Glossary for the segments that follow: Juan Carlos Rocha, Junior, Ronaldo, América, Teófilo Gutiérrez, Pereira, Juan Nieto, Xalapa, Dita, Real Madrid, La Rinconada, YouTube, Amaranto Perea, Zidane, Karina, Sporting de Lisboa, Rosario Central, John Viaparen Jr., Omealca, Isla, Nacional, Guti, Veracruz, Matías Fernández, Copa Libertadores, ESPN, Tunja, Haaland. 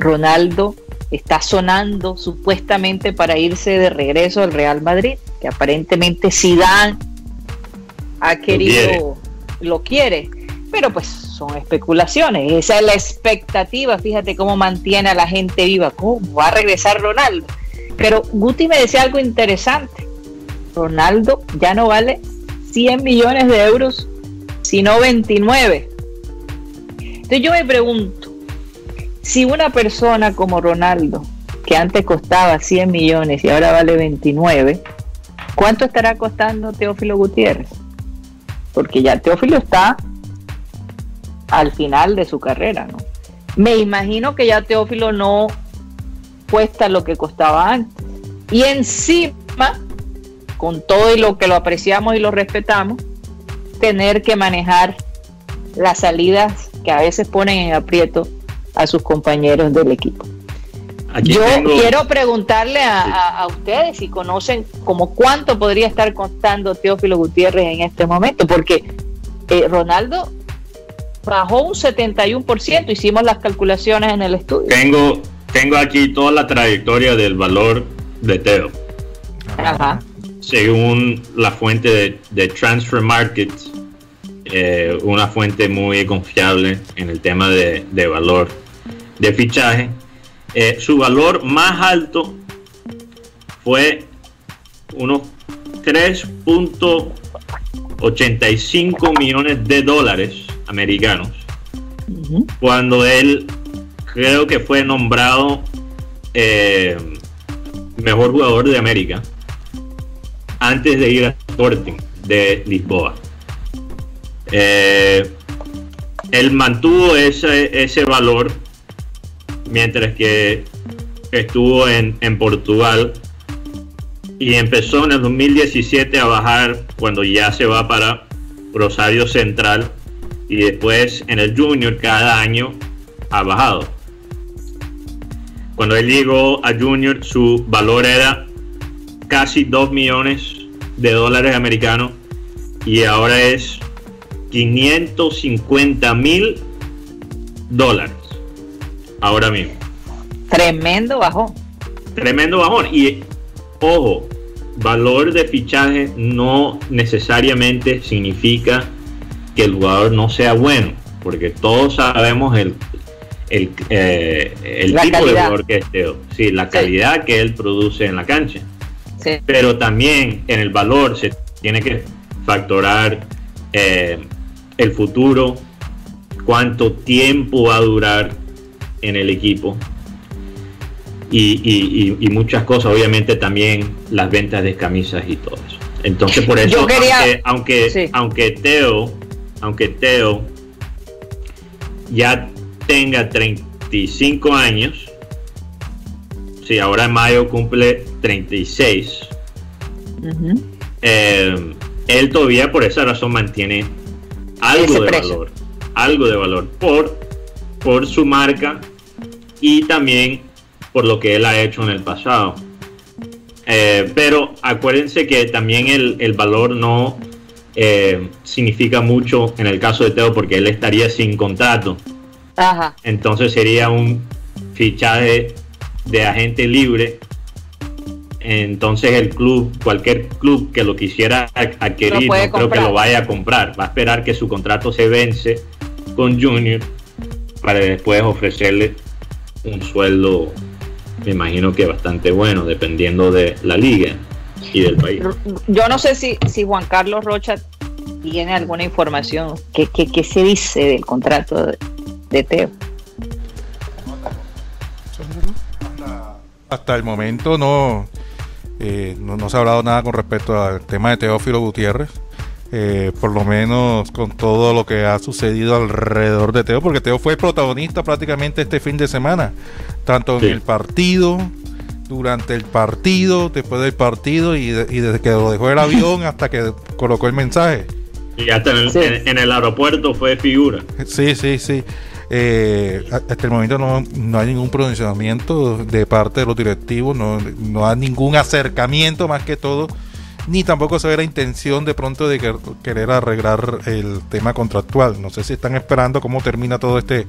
Ronaldo está sonando supuestamente para irse de regreso al Real Madrid, que aparentemente Zidane ha querido, lo quiere, pero pues son especulaciones, esa es la expectativa. Fíjate cómo mantiene a la gente viva, cómo va a regresar Ronaldo. Pero Guti me decía algo interesante: Ronaldo ya no vale 100 millones de euros, sino 29. Entonces yo me pregunto, si una persona como Ronaldo, que antes costaba 100 millones y ahora vale 29, ¿cuánto estará costando Teófilo Gutiérrez? Porque ya Teófilo está al final de su carrera, ¿no? Me imagino que ya Teófilo no cuesta lo que costaba antes. Y encima, con todo y lo que lo apreciamos y lo respetamos, tener que manejar las salidas que a veces ponen en aprieto a sus compañeros del equipo. Aquí yo quiero preguntarle a ustedes si conocen como cuánto podría estar costando Teófilo Gutiérrez en este momento, porque Ronaldo bajó un 71%, hicimos las calculaciones en el estudio. Tengo aquí toda la trayectoria del valor de Teo. Ajá. Según la fuente de Transfer Market, una fuente muy confiable en el tema de valor de fichaje, su valor más alto fue unos 3.85 millones de dólares americanos, cuando él creo que fue nombrado mejor jugador de América antes de ir a Sporting de Lisboa. Él mantuvo ese valor mientras que estuvo en Portugal, y empezó en el 2017 a bajar cuando ya se va para Rosario Central, y después en el Junior cada año ha bajado. Cuando él llegó a Junior, su valor era casi 2 millones de dólares americanos, y ahora es 550 mil dólares ahora mismo. Tremendo bajón. Tremendo bajón. Y ojo, valor de fichaje no necesariamente significa que el jugador no sea bueno, porque todos sabemos el tipo calidad de jugador que es Teo, sí, la calidad que él produce en la cancha. Sí. Pero también en el valor se tiene que factorar el futuro, cuánto tiempo va a durar en el equipo, y muchas cosas, obviamente también las ventas de camisas y todo eso. Entonces por eso, aunque Teo ya tenga 35 años, si ahora en mayo cumple 36, él todavía por esa razón mantiene algo de valor por su marca y también por lo que él ha hecho en el pasado. Pero acuérdense que también el valor no significa mucho en el caso de Teo, porque él estaría sin contrato. Ajá. Entonces sería un fichaje de agente libre. Entonces el club, cualquier club que lo quisiera adquirir, no creo que lo vaya a comprar. Va a esperar que su contrato se vence con Junior para después ofrecerle un sueldo, me imagino que bastante bueno, dependiendo de la liga y del país. Yo no sé si Juan Carlos Rocha tiene alguna información. ¿Qué se dice del contrato de Teo? Hasta el momento no se ha hablado nada con respecto al tema de Teófilo Gutiérrez, por lo menos con todo lo que ha sucedido alrededor de Teo, porque Teo fue protagonista prácticamente este fin de semana, tanto en el partido, durante el partido, después del partido, y desde que lo dejó el avión hasta que colocó el mensaje. Y hasta en el aeropuerto fue figura. Sí. Hasta el momento no hay ningún pronunciamiento de parte de los directivos, no hay ningún acercamiento más que todo, ni tampoco se ve la intención de pronto de querer arreglar el tema contractual. No sé si están esperando cómo termina todo este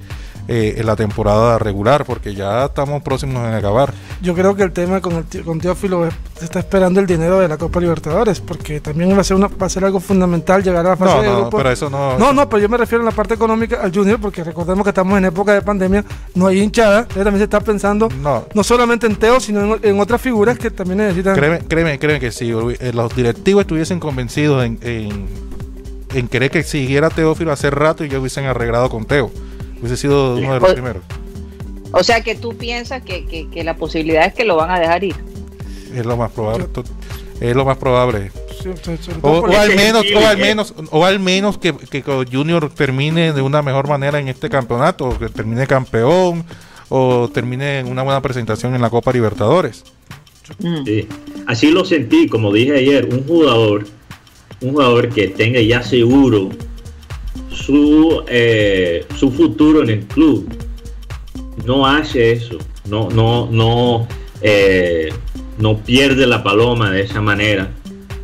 en la temporada regular, porque ya estamos próximos en acabar. Yo creo que el tema con Teófilo es, se está esperando el dinero de la Copa Libertadores, porque también va a ser, va a ser algo fundamental llegar a la fase de grupo. Pero eso no, pero yo me refiero en la parte económica al Junior, porque recordemos que estamos en época de pandemia, no hay hinchada, también se está pensando no solamente en Teo, sino en otras figuras que también necesitan. Créeme que si los directivos estuviesen convencidos en querer que siguiera Teófilo hace rato, y yo hubiesen arreglado con Teo, hubiese sido uno de los primeros. O sea que tú piensas que la posibilidad es que lo van a dejar ir. Es lo más probable. Es lo más probable. O al menos que Junior termine de una mejor manera en este campeonato, que termine campeón o termine en una buena presentación en la Copa Libertadores. Sí. Así lo sentí, como dije ayer, un jugador que tenga ya seguro su futuro en el club. No hace eso, no pierde la paloma de esa manera,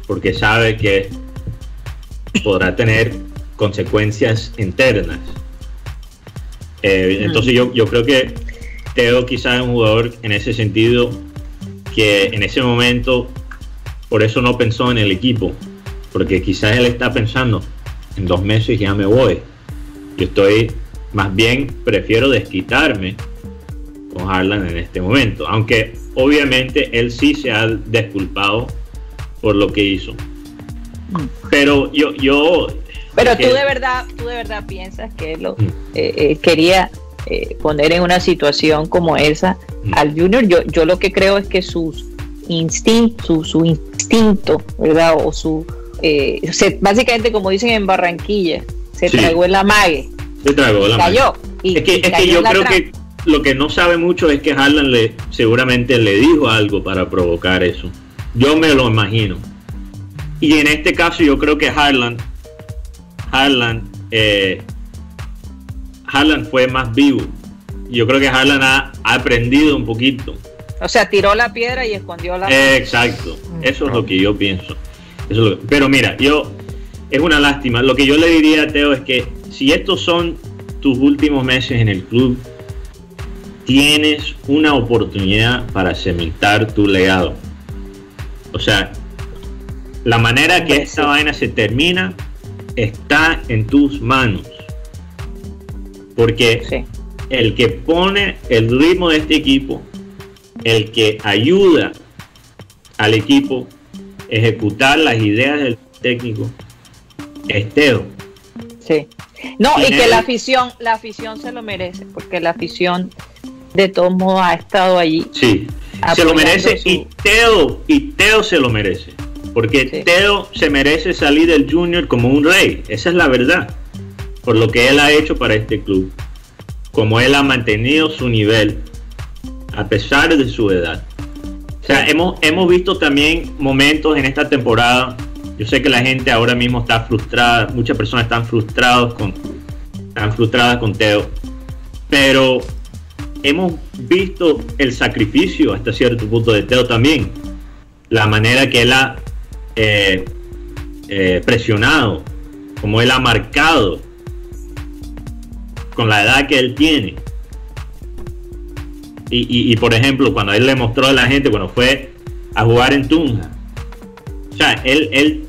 porque sabe que podrá tener consecuencias internas. Entonces yo creo que Teo quizás es un jugador en ese sentido que en ese momento por eso no pensó en el equipo, porque quizás él está pensando en 2 meses ya me voy. Yo estoy más bien, prefiero desquitarme con Haaland en este momento, aunque obviamente él sí se ha disculpado por lo que hizo. Pero pero tú de verdad piensas que él lo quería poner en una situación como esa al Junior. Yo lo que creo es que su instinto, ¿verdad? O su básicamente, como dicen en Barranquilla, se tragó el amague. Se tragó la amague. Es que yo creo que lo que no sabe mucho es que Haaland seguramente le dijo algo para provocar eso. Yo me lo imagino. Y en este caso yo creo que Haaland fue más vivo. Yo creo que Haaland ha aprendido un poquito. O sea, tiró la piedra y escondió la mano. Exacto. Eso es lo que yo pienso. Pero mira, es una lástima. Lo que yo le diría a Teo es que si estos son tus últimos meses en el club, tienes una oportunidad para cementar tu legado. O sea, la manera que esta vaina se termina está en tus manos. Porque el que pone el ritmo de este equipo, el que ayuda al equipo a ejecutar las ideas del técnico, es Teo. Sí. No, y que la afición se lo merece, porque la afición de todos modos ha estado allí. Sí, se lo merece y Teo se lo merece, porque Teo se merece salir del Junior como un rey, esa es la verdad, por lo que él ha hecho para este club, como él ha mantenido su nivel a pesar de su edad. O sea, hemos visto también momentos en esta temporada. Yo sé que la gente ahora mismo está frustrada, muchas personas están frustradas con Teo, pero hemos visto el sacrificio hasta cierto punto de Teo también, la manera que él ha presionado, como él ha marcado con la edad que él tiene. Y por ejemplo, cuando él le mostró a la gente cuando fue a jugar en Tunja, o sea, él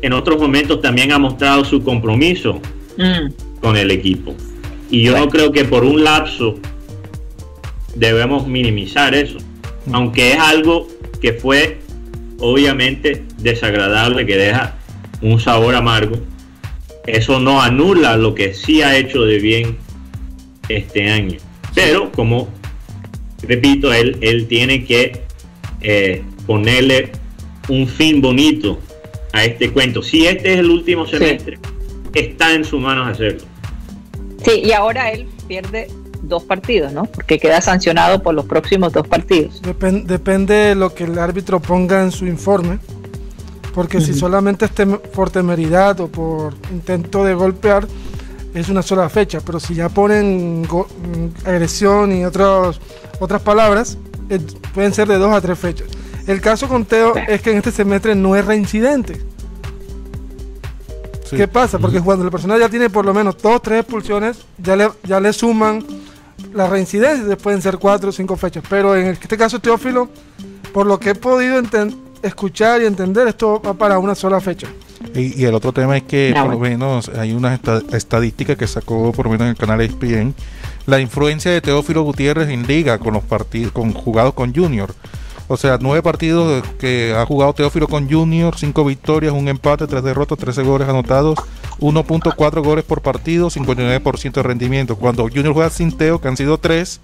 en otros momentos también ha mostrado su compromiso con el equipo, y yo no creo que por un lapso debemos minimizar eso, aunque es algo que fue obviamente desagradable, que deja un sabor amargo. Eso no anula lo que sí ha hecho de bien este año, pero como repito, él tiene que ponerle un fin bonito a este cuento. Si este es el último semestre, está en sus manos hacerlo. Sí, y ahora él pierde 2 partidos, ¿no? Porque queda sancionado por los próximos 2 partidos. Depende de lo que el árbitro ponga en su informe, porque si solamente esté por temeridad o por intento de golpear, es una sola fecha, pero si ya ponen agresión y otras palabras, pueden ser de 2 a 3 fechas. El caso con Teo es que en este semestre no es reincidente. ¿Qué pasa? Porque cuando la persona ya tiene por lo menos 2 o 3 expulsiones, ya le suman las reincidencias pueden ser 4 o 5 fechas, pero en este caso Teófilo, por lo que he podido escuchar y entender, esto va para una sola fecha. Y el otro tema es que por lo menos hay una estadística que sacó por lo menos en el canal ESPN, la influencia de Teófilo Gutiérrez en liga con los partidos jugados con Junior. O sea, 9 partidos que ha jugado Teófilo con Junior, 5 victorias, 1 empate, 3 derrotas, 13 goles anotados, 1.4 goles por partido, 59% de rendimiento. Cuando Junior juega sin Teo, que han sido 3,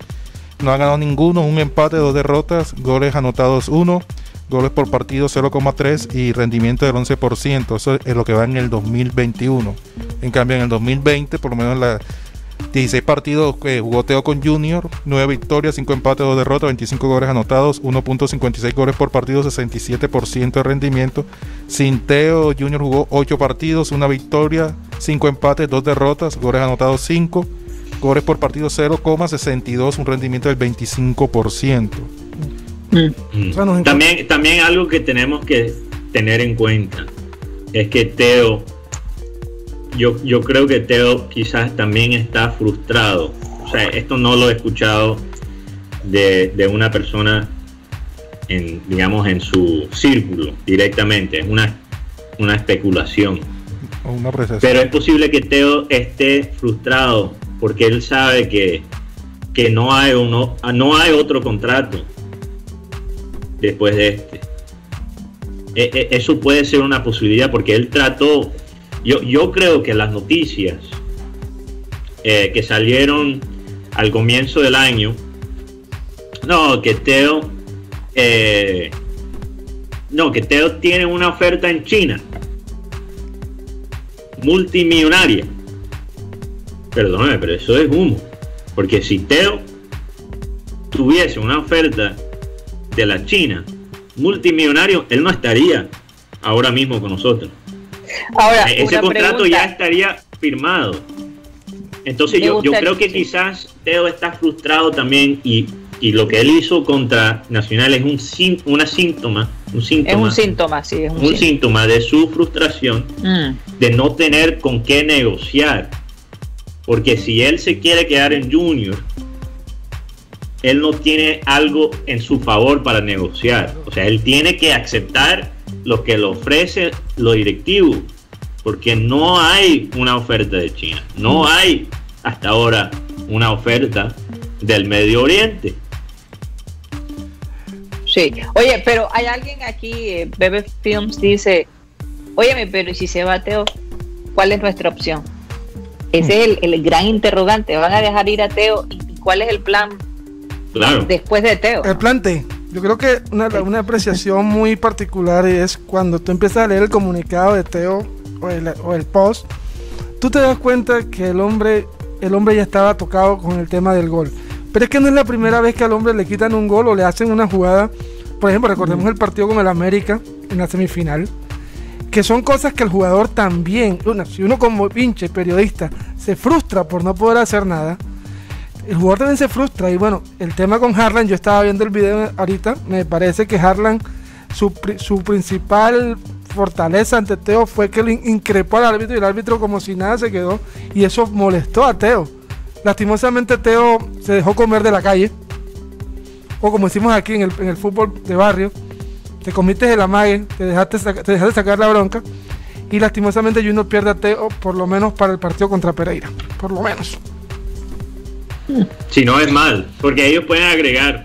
no ha ganado ninguno, 1 empate, 2 derrotas, goles anotados 1, goles por partido 0.3 y rendimiento del 11%. Eso es lo que va en el 2021. En cambio, en el 2020, por lo menos la 16 partidos que jugó Teo con Junior, 9 victorias, 5 empates, 2 derrotas, 25 goles anotados, 1.56 goles por partido, 67% de rendimiento. Sin Teo, Junior jugó 8 partidos, 1 victoria, 5 empates, 2 derrotas, goles anotados 5, goles por partido 0.62, un rendimiento del 25%. También algo que tenemos que tener en cuenta es que Teo, yo creo que Teo quizás también está frustrado. O sea, esto no lo he escuchado de una persona en, digamos, en su círculo directamente. Es una especulación. Una recesión. Pero es posible que Teo esté frustrado porque él sabe que no hay otro contrato después de este. Eso puede ser una posibilidad porque él trató. Yo creo que las noticias que salieron al comienzo del año, que Teo tiene una oferta en China multimillonaria. Perdóname, pero eso es humo, porque si Teo tuviese una oferta de la China multimillonario, él no estaría ahora mismo con nosotros. Ahora, ese contrato ya estaría firmado. Entonces yo creo que quizás Teo está frustrado también, y lo que él hizo contra Nacional es un síntoma de su frustración de no tener con qué negociar, porque si él se quiere quedar en Junior, él no tiene algo en su favor para negociar. O sea, él tiene que aceptar lo que le ofrece lo directivo, porque no hay una oferta de China, no hay hasta ahora una oferta del Medio Oriente. Sí, oye, pero hay alguien aquí, Bebe Films dice, óyeme, pero si se va Teo, ¿cuál es nuestra opción? Ese es el gran interrogante. ¿Van a dejar ir a Teo? ¿Y cuál es el plan después de Teo? El plan T. Yo creo que una apreciación muy particular es cuando tú empiezas a leer el comunicado de Teo o el post, tú te das cuenta que el hombre ya estaba tocado con el tema del gol. Pero es que no es la primera vez que al hombre le quitan un gol o le hacen una jugada. Por ejemplo, recordemos el partido con el América en la semifinal, que son cosas que el jugador también, si uno como pinche periodista se frustra por no poder hacer nada, el jugador también se frustra. Y bueno, el tema con Haaland, yo estaba viendo el video ahorita, me parece que Haaland, su principal fortaleza ante Teo fue que le increpó al árbitro, y el árbitro como si nada se quedó, y eso molestó a Teo. Lastimosamente Teo se dejó comer de la calle, o como decimos aquí en el fútbol de barrio, te comiste el amague, te dejaste sacar la bronca, y lastimosamente Junior pierde a Teo, por lo menos para el partido contra Pereira, por lo menos. Si no es mal, porque ellos pueden agregar.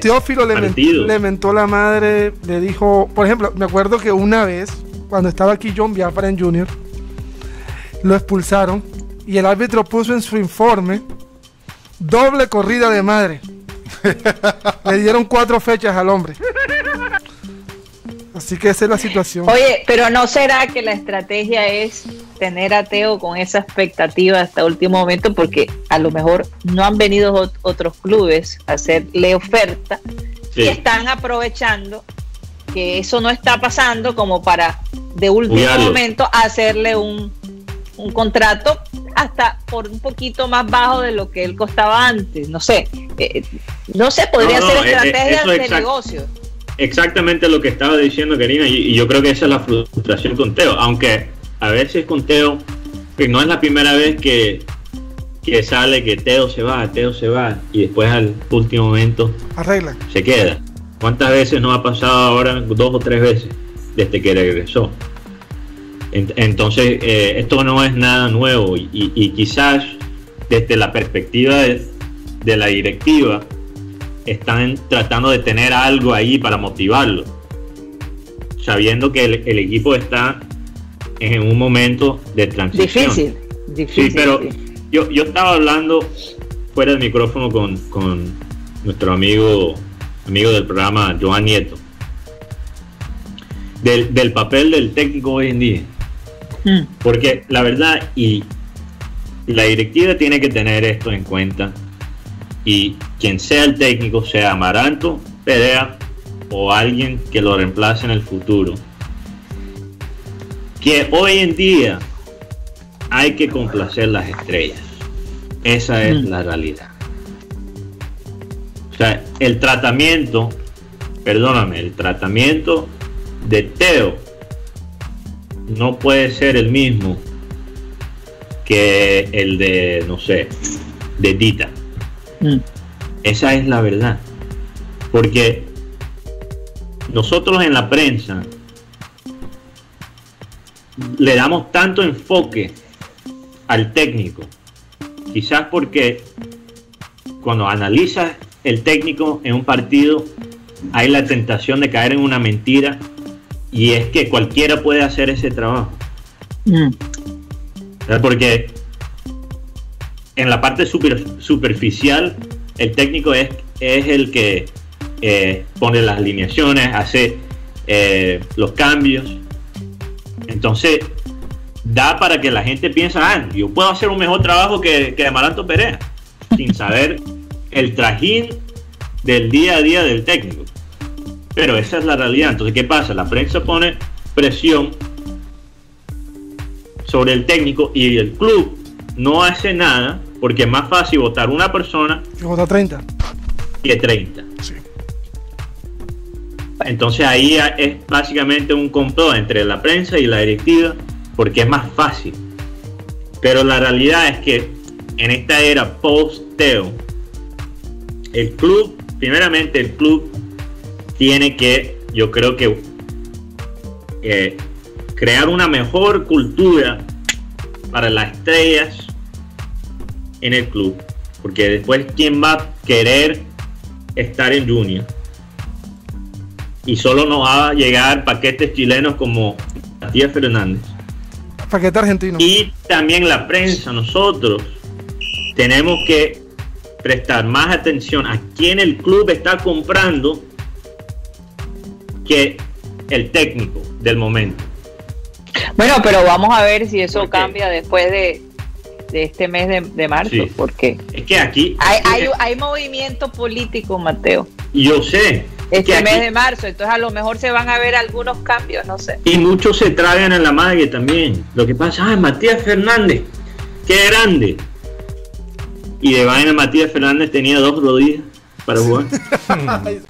Teófilo le mentó la madre, le dijo, por ejemplo, me acuerdo que una vez, cuando estaba aquí John Viaparen Jr., lo expulsaron y el árbitro puso en su informe doble corrida de madre. Le dieron 4 fechas al hombre. Así que esa es la situación. Oye, pero ¿no será que la estrategia es tener a Teo con esa expectativa hasta último momento? Porque a lo mejor no han venido otros clubes a hacerle oferta, sí, y están aprovechando que eso no está pasando como para de último momento hacerle un contrato hasta por un poquito más bajo de lo que él costaba antes. No sé, podría ser estrategia de negocio. Exactamente lo que estaba diciendo Karina, y yo creo que esa es la frustración con Teo, aunque a veces con Teo, que no es la primera vez que sale que Teo se va y después al último momento arregla, se queda. ¿Cuántas veces no ha pasado ahora? 2 o 3 veces desde que regresó. Entonces esto no es nada nuevo y quizás desde la perspectiva de la directiva están tratando de tener algo ahí para motivarlo, sabiendo que el equipo está en un momento de transición difícil. Sí, pero yo estaba hablando fuera del micrófono con nuestro amigo del programa, Juan Nieto, del papel del técnico hoy en día, porque la verdad y la directiva tiene que tener esto en cuenta, y quien sea el técnico, sea Amaranto Perea o alguien que lo reemplace en el futuro, que hoy en día hay que complacer las estrellas. Esa es la realidad. O sea, el tratamiento de Teo no puede ser el mismo que el de, no sé, de Dita. Esa es la verdad, porque nosotros en la prensa le damos tanto enfoque al técnico, quizás porque cuando analizas el técnico en un partido hay la tentación de caer en una mentira, y es que cualquiera puede hacer ese trabajo, porque en la parte superficial el técnico es el que pone las alineaciones, hace los cambios. Entonces da para que la gente piensa, yo puedo hacer un mejor trabajo que Amaranto Perea, sin saber el trajín del día a día del técnico. Pero esa es la realidad. Entonces, ¿qué pasa? La prensa pone presión sobre el técnico y el club no hace nada, porque es más fácil votar una persona que votar 30 que 30. Sí. Entonces ahí es básicamente un complot entre la prensa y la directiva, porque es más fácil. Pero la realidad es que en esta era post-Teo, el club tiene que, yo creo que crear una mejor cultura para las estrellas en el club, porque después quién va a querer estar en Junior, y solo nos va a llegar paquetes chilenos como Matías Fernández, paquete argentino. Y también la prensa, nosotros tenemos que prestar más atención a quién el club está comprando que el técnico del momento. Bueno, pero vamos a ver si eso cambia después de este mes de marzo, sí. Porque es que aquí hay movimiento político, Mateo. Yo sé. Este mes de marzo, entonces a lo mejor se van a ver algunos cambios, no sé. Y muchos se tragan a la madre también. Lo que pasa, Matías Fernández, qué grande. Y de vaina Matías Fernández tenía 2 rodillas para jugar.